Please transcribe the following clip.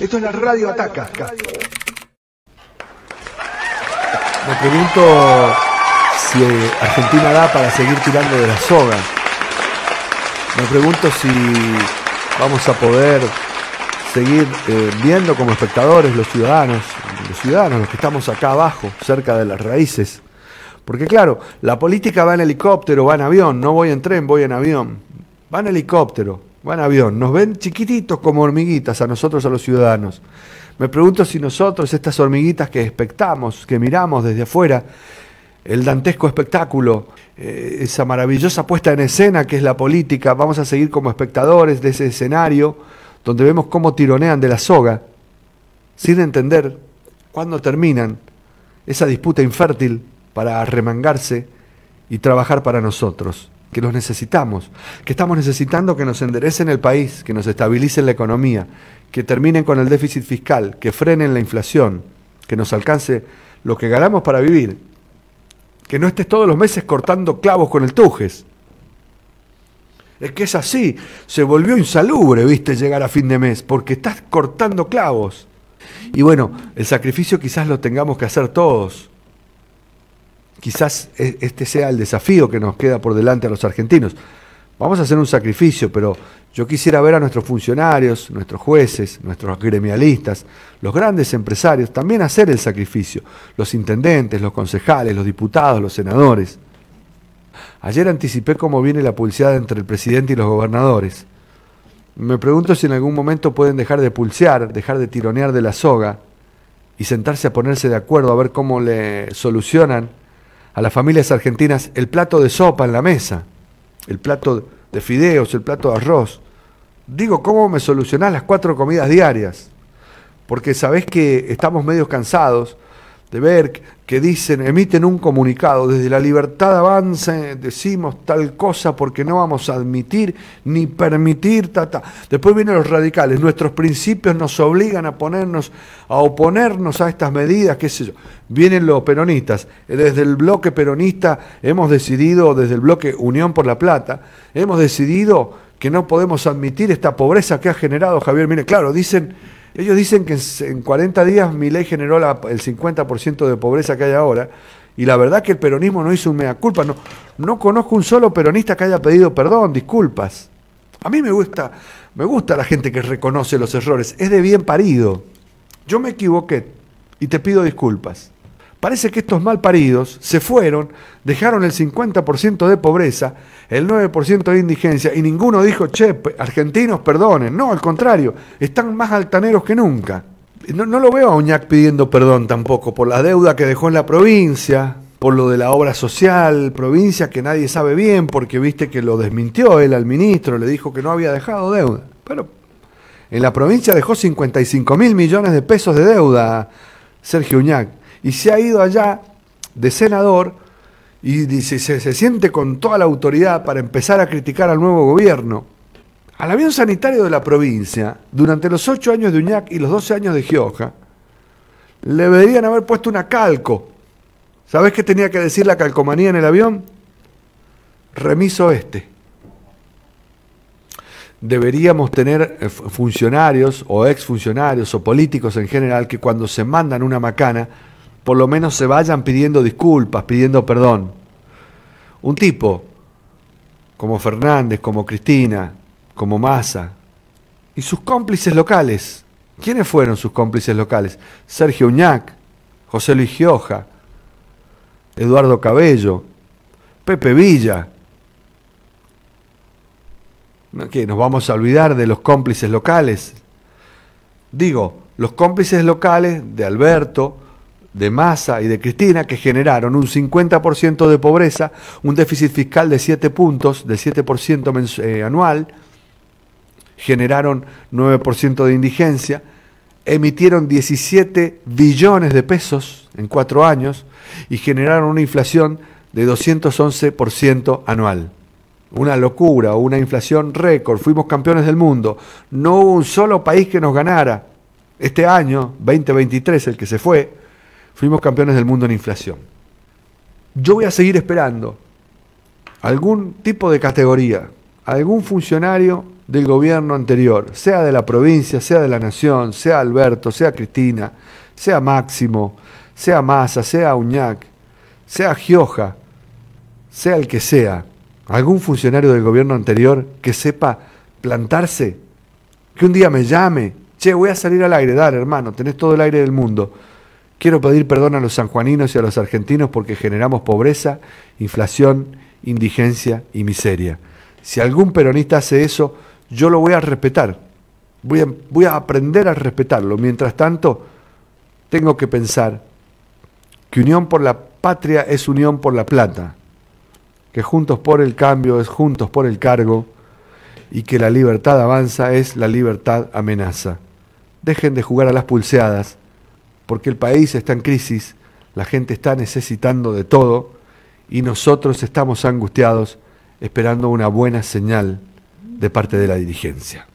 Esto es La Radio Ataca. Me pregunto si Argentina da para seguir tirando de la soga. Me pregunto si vamos a poder seguir viendo como espectadores los ciudadanos, los que estamos acá abajo, cerca de las raíces. Porque claro, la política va en helicóptero, va en avión, no voy en tren, voy en avión. Va en helicóptero, va en avión. Nos ven chiquititos como hormiguitas a nosotros, a los ciudadanos. Me pregunto si nosotros, estas hormiguitas que expectamos, que miramos desde afuera, el dantesco espectáculo, esa maravillosa puesta en escena que es la política, vamos a seguir como espectadores de ese escenario donde vemos cómo tironean de la soga, sin entender cuándo terminan esa disputa infértil para arremangarse y trabajar para nosotros, que los necesitamos, que estamos necesitando que nos enderecen el país, que nos estabilicen la economía, que terminen con el déficit fiscal, que frenen la inflación, que nos alcance lo que ganamos para vivir, que no estés todos los meses cortando clavos con el tujes. Es que es así, se volvió insalubre, viste, llegar a fin de mes, porque estás cortando clavos. Y bueno, el sacrificio quizás lo tengamos que hacer todos. Quizás este sea el desafío que nos queda por delante a los argentinos. Vamos a hacer un sacrificio, pero yo quisiera ver a nuestros funcionarios, nuestros jueces, nuestros gremialistas, los grandes empresarios, también hacer el sacrificio. Los intendentes, los concejales, los diputados, los senadores. Ayer anticipé cómo viene la pulseada entre el presidente y los gobernadores. Me pregunto si en algún momento pueden dejar de pulsear, dejar de tironear de la soga y sentarse a ponerse de acuerdo a ver cómo le solucionan a las familias argentinas el plato de sopa en la mesa. El plato de fideos, el plato de arroz. Digo, ¿cómo me solucionás las 4 comidas diarias? Porque sabés que estamos medio cansados de ver que dicen, emiten un comunicado, desde la Libertad Avanza decimos tal cosa porque no vamos a admitir ni permitir, Después vienen los radicales, nuestros principios nos obligan a ponernos, a oponernos a estas medidas, qué sé yo. Vienen los peronistas, desde el bloque peronista hemos decidido, desde el bloque Unión por la Plata, hemos decidido que no podemos admitir esta pobreza que ha generado Javier Milei. Claro, dicen... Ellos dicen que en 40 días Milei generó el 50% de pobreza que hay ahora, y la verdad que el peronismo no hizo un mea culpa. No conozco un solo peronista que haya pedido perdón, disculpas. A mí me gusta la gente que reconoce los errores, es de bien parido. Yo me equivoqué y te pido disculpas. Parece que estos mal paridos se fueron, dejaron el 50% de pobreza, el 9% de indigencia, y ninguno dijo, che, argentinos, perdonen. No, al contrario, están más altaneros que nunca. No lo veo a Uñac pidiendo perdón tampoco por la deuda que dejó en la provincia, por lo de la obra social, provincia que nadie sabe bien, porque viste que lo desmintió él al ministro, le dijo que no había dejado deuda. Pero en la provincia dejó 55.000 millones de pesos de deuda, Sergio Uñac. Y se ha ido allá de senador y se siente con toda la autoridad para empezar a criticar al nuevo gobierno. Al avión sanitario de la provincia, durante los 8 años de Uñac y los 12 años de Gioja, le deberían haber puesto una calco. ¿Sabés qué tenía que decir la calcomanía en el avión? Remiso este. Deberíamos tener funcionarios o exfuncionarios o políticos en general que cuando se mandan una macana, por lo menos se vayan pidiendo disculpas, pidiendo perdón. Un tipo como Fernández, como Cristina, como Massa, y sus cómplices locales. ¿Quiénes fueron sus cómplices locales? Sergio Uñac, José Luis Gioja, Eduardo Cabello, Pepe Villa. ¿Qué, nos vamos a olvidar de los cómplices locales? Digo, los cómplices locales de Alberto, de Massa y de Cristina, que generaron un 50% de pobreza, un déficit fiscal de 7 puntos, de 7% anual, generaron 9% de indigencia, emitieron 17 billones de pesos en 4 años y generaron una inflación de 211% anual. Una locura, una inflación récord, fuimos campeones del mundo, no hubo un solo país que nos ganara. Este año, 2023, el que se fue, fuimos campeones del mundo en inflación. Yo voy a seguir esperando algún tipo de categoría, algún funcionario del gobierno anterior, sea de la provincia, sea de la nación, sea Alberto, sea Cristina, sea Máximo, sea Massa, sea Uñac, sea Gioja, sea el que sea, algún funcionario del gobierno anterior que sepa plantarse, que un día me llame, che, voy a salir al aire, dale hermano, tenés todo el aire del mundo, quiero pedir perdón a los sanjuaninos y a los argentinos porque generamos pobreza, inflación, indigencia y miseria. Si algún peronista hace eso, yo lo voy a respetar, voy a aprender a respetarlo. Mientras tanto, tengo que pensar que Unión por la Patria es Unión por la Plata, que Juntos por el Cambio es Juntos por el Cargo y que la Libertad Avanza es la Libertad Amenaza. Dejen de jugar a las pulseadas, porque el país está en crisis, la gente está necesitando de todo y nosotros estamos angustiados esperando una buena señal de parte de la dirigencia.